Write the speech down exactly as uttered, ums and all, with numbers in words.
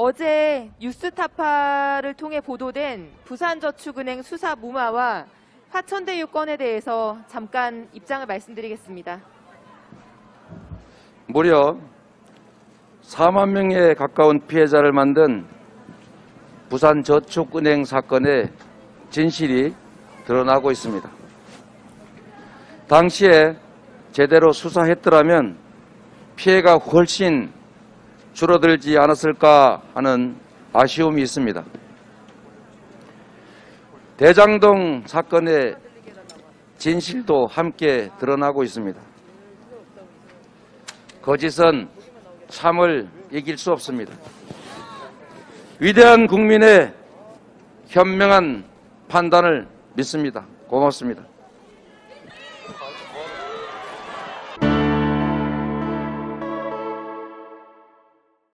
어제 뉴스타파를 통해 보도된 부산저축은행 수사 무마와 화천대유 건에 대해서 잠깐 입장을 말씀드리겠습니다. 무려 사만 명에 가까운 피해자를 만든 부산저축은행 사건의 진실이 드러나고 있습니다. 당시에 제대로 수사했더라면 피해가 훨씬 줄어들지 않았을까 하는 아쉬움이 있습니다. 대장동 사건의 진실도 함께 드러나고 있습니다. 거짓은 참을 이길 수 없습니다. 위대한 국민의 현명한 판단을 믿습니다. 고맙습니다.